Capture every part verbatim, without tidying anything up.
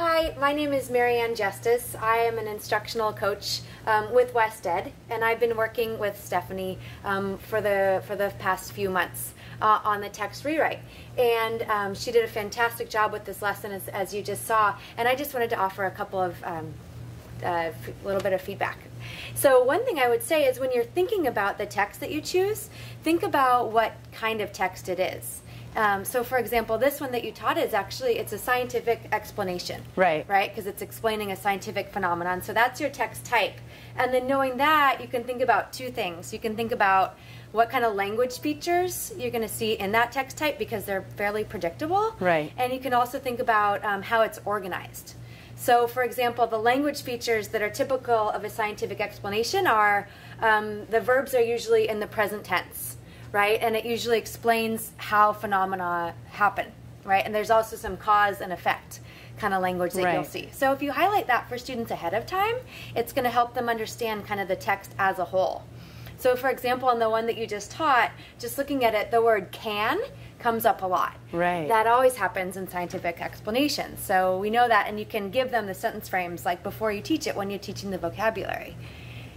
Hi, my name is Marianne Justus. I am an instructional coach um, with WestEd, and I've been working with Stephanie um, for the for the past few months uh, on the text rewrite. And um, she did a fantastic job with this lesson, as, as you just saw. And I just wanted to offer a couple of um, a little bit of feedback. So one thing I would say is, when you're thinking about the text that you choose, think about what kind of text it is. Um, so, for example, this one that you taught is actually, it's a scientific explanation. Right. Right? Because it's explaining a scientific phenomenon. So that's your text type. And then knowing that, you can think about two things. You can think about what kind of language features you're going to see in that text type, because they're fairly predictable. Right. And you can also think about um, how it's organized. So, for example, the language features that are typical of a scientific explanation are um, the verbs are usually in the present tense, right? And it usually explains how phenomena happen, right? And there's also some cause and effect kind of language that right. you'll see. So if you highlight that for students ahead of time, it's going to help them understand kind of the text as a whole. So, for example, in the one that you just taught, just looking at it, the word can comes up a lot. Right. That always happens in scientific explanations. So we know that, and you can give them the sentence frames like before you teach it when you're teaching the vocabulary.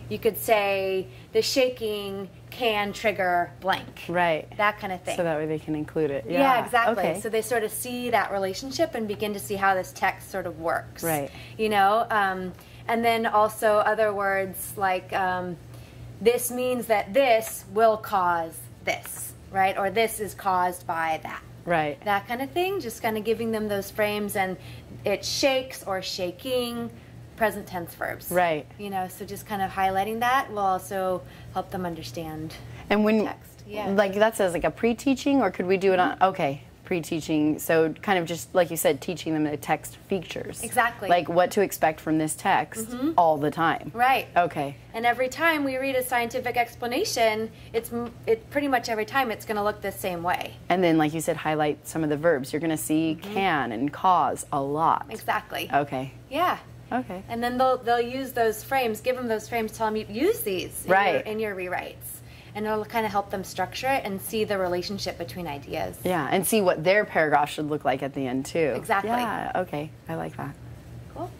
You could say the shaking can trigger blank. Right. That kind of thing. So that way they can include it. Yeah, yeah, exactly. Okay. So they sort of see that relationship and begin to see how this text sort of works. Right. You know, um, and then also other words like um, this means that this will cause this. Right, or this is caused by that. Right. That kind of thing, just kind of giving them those frames, and it shakes or shaking, present tense verbs. Right. You know, so just kind of highlighting that will also help them understand and when, the text. Yeah. Like that says like a pre-teaching, or could we do it on, okay, pre-teaching, so kind of just, like you said, teaching them the text features. Exactly. Like what to expect from this text mm-hmm. all the time. Right. Okay. And every time we read a scientific explanation, it's it pretty much every time it's going to look the same way. And then, like you said, highlight some of the verbs. You're going to see mm-hmm. can and cause a lot. Exactly. Okay. Yeah. Okay. And then they'll they'll use those frames. Give them those frames. Tell them you use these in right your, in your rewrites. And it'll kind of help them structure it and see the relationship between ideas. Yeah, and see what their paragraph should look like at the end, too. Exactly. Yeah, okay. I like that.